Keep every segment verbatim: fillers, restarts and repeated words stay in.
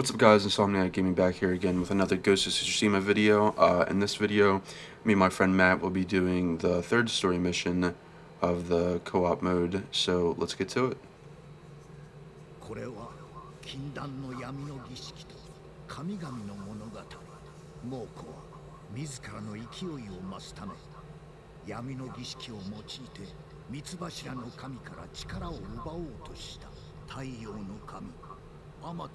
What's up guys, Insomniac Gaming back here again with another Ghost of Tsushima video. Uh, in this video, me and my friend Matt will be doing the third story mission of the co-op mode, so let's get to it. Okay.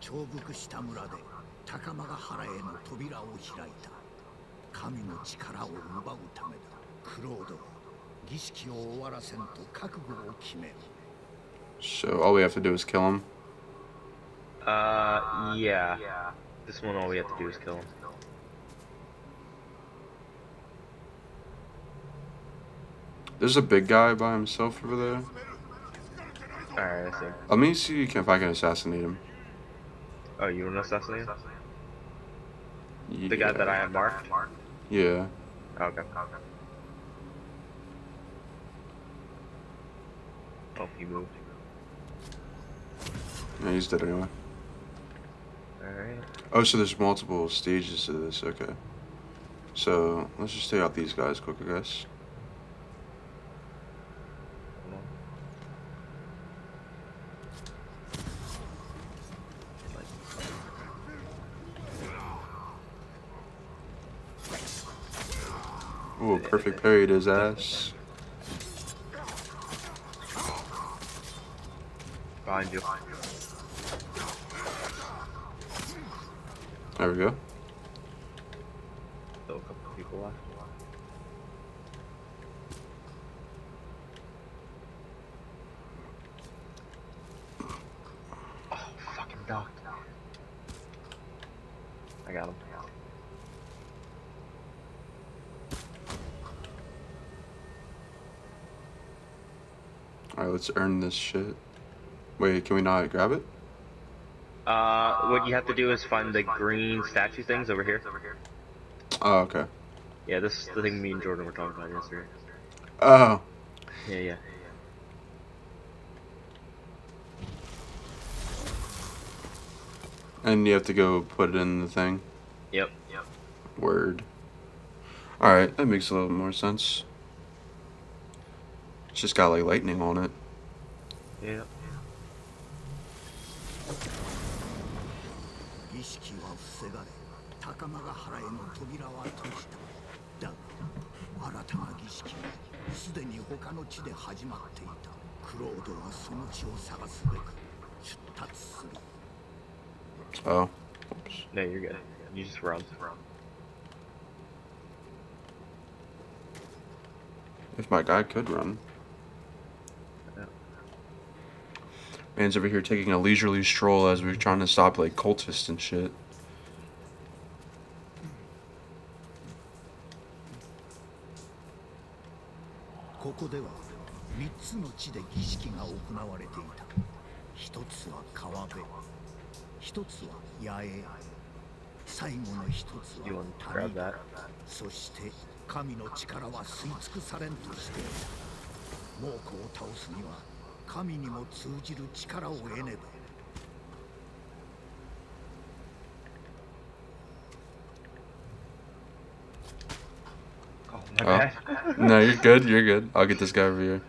長伏した村で高間ヶ原への扉を開いた神の力を奪うためだクロード儀式を終わらせんと覚悟を決める So all we have to do is kill him? Uh, yeah. This one all we have to do is kill him. There's a big guy by himself over there. Alright, I see. Let me see if I can assassinate him. Oh, you want to assassinate him? Yeah. The guy that I have marked? Yeah. Okay. Oh, he moved. Yeah, he's dead anyway. Alright. Oh, so there's multiple stages to this, okay. So, let's just take out these guys quick, I guess. Ooh, a perfect parry to his ass. Behind you. There we go. Still a couple people left. Oh, fucking dog. I got him. Alright, let's earn this shit. Wait, can we not grab it? Uh, what you have to do is find the green statue things over here. Oh, okay. Yeah, this is the thing me and Jordan were talking about yesterday. Oh. Yeah, yeah. And you have to go put it in the thing? Yep, yep. Word. Alright, that makes a little more sense. It's just got like lightning on it. Yeah. Oh. Oops. No, you're good. You just run. If my guy could run. Man's over here taking a leisurely stroll as we're trying to stop like cultists and shit. You want to grab that? Oh, my bad. Oh. No, you're good, you're good. I'll get this guy over here.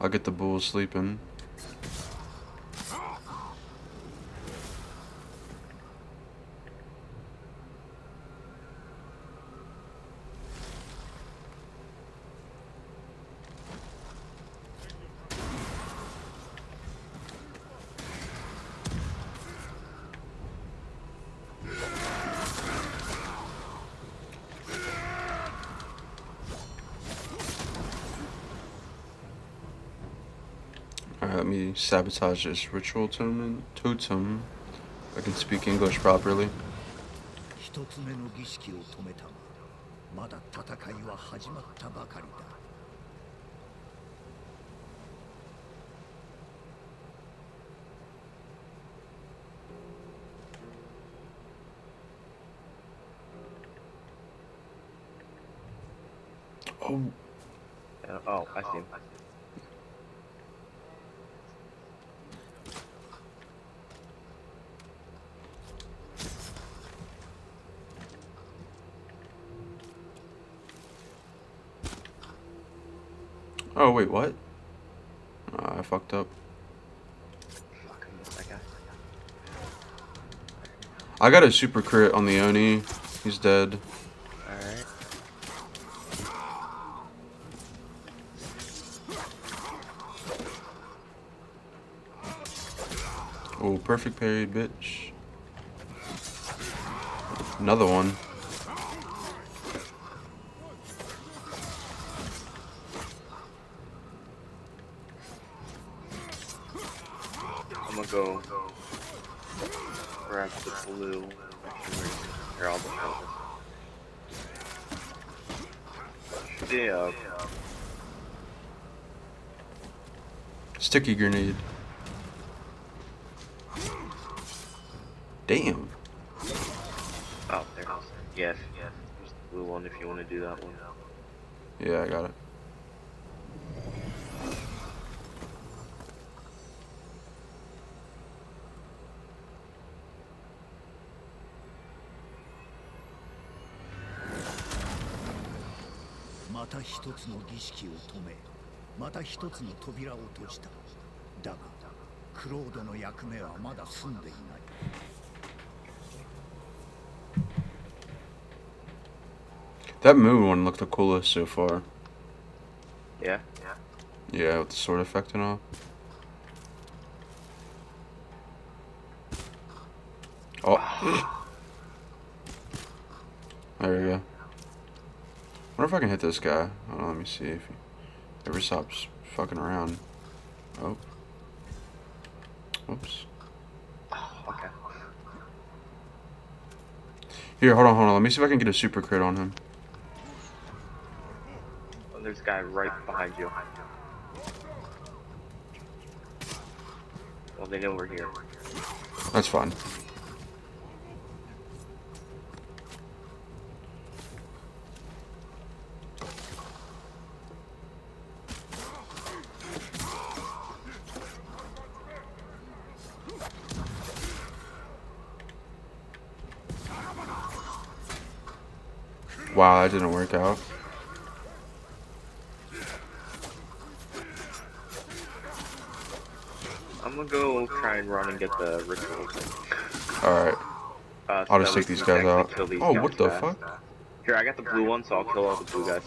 I'll get the bull sleeping. me sabotage this ritual totem. Totem. I can speak English properly. Oh. Uh, oh, I see. Oh wait, what? Uh, I fucked up. I got a super crit on the Oni. He's dead. Alright. Oh, perfect parry, bitch. Another one. I'm gonna go grab the blue. Here, I'll go. Yeah. Sticky grenade. Damn. Oh, there. Yes, yes. There's the blue one if you want to do that one. Yeah, I got it. That moon one looked the coolest so far. Yeah? Yeah, yeah, with the sword effect and all. Oh. There we go. I wonder if I can hit this guy. Hold on, let me see if he ever stops fucking around. Oh. Oops. Oh, okay. Here, hold on, hold on. Let me see if I can get a super crit on him. Oh, there's a guy right behind you. Well, they know we're here. That's fine. Wow, that didn't work out. I'm gonna go try and run and get the ritual. Alright. Uh, so I'll just take these guys out. These oh, guys what the fast. fuck? Here, I got the blue one, so I'll kill all the blue guys.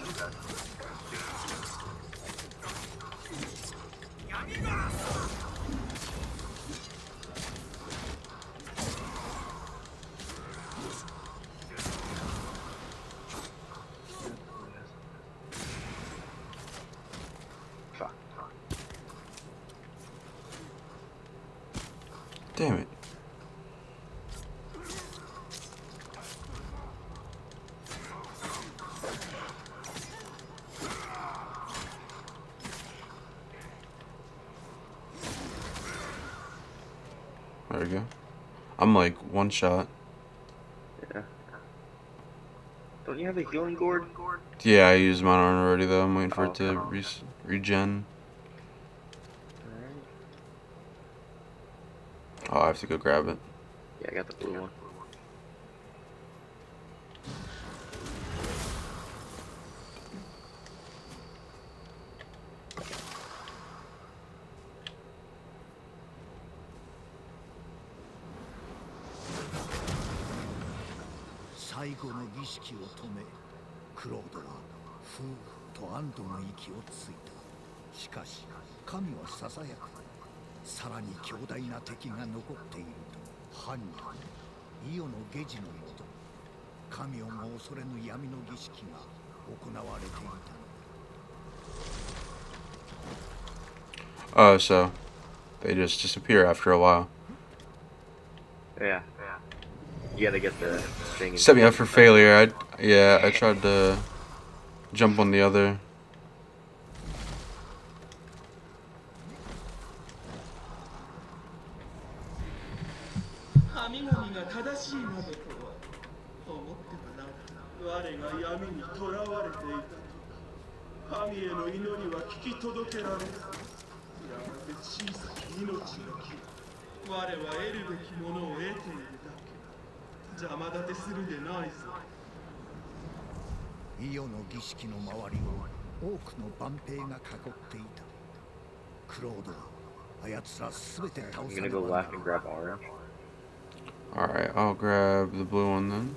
Damn it. There we go. I'm like one shot. Yeah. Don't you have a healing gourd? Yeah, I used mine already though. I'm waiting for oh, it to re regen. Oh, I have to go grab it. Yeah, I got the blue one. Oh, so They just disappear after a while. Yeah. You gotta get the thing. Set me up for failure. I, yeah, I tried to jump on the other. I'm gonna go left and grab orange. Alright, I'll grab the blue one then.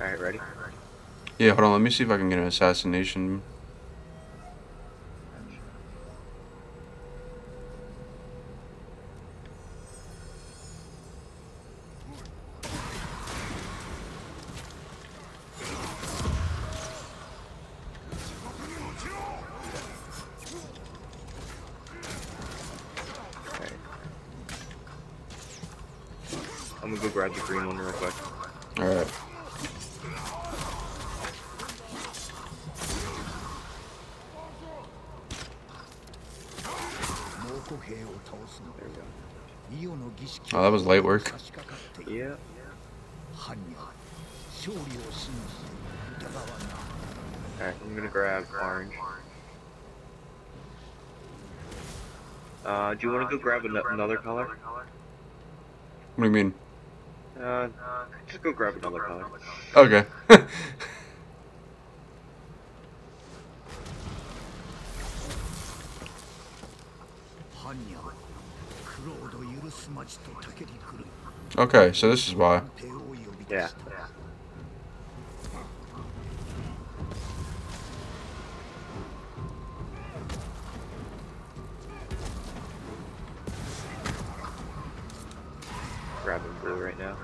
Alright, ready? Yeah, hold on, let me see if I can get an assassination. I'm gonna go grab the green one real quick. Alright. There we go. Oh, that was light work. Yeah. Alright, I'm gonna grab orange. Uh, do you wanna go grab an another color? What do you mean? Uh, just go grab another color. Okay. Okay, so this is why. Yeah. Grabbing blue right now.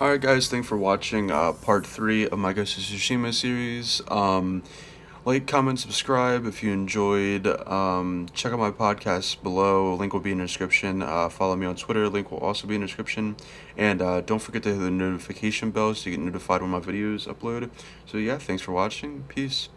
Alright guys, thanks for watching uh, part three of my Ghost of Tsushima series. Um, like, comment, subscribe if you enjoyed. Um, check out my podcast below. Link will be in the description. Uh, follow me on Twitter. Link will also be in the description. And uh, don't forget to hit the notification bell so you get notified when my videos upload. So yeah, thanks for watching. Peace.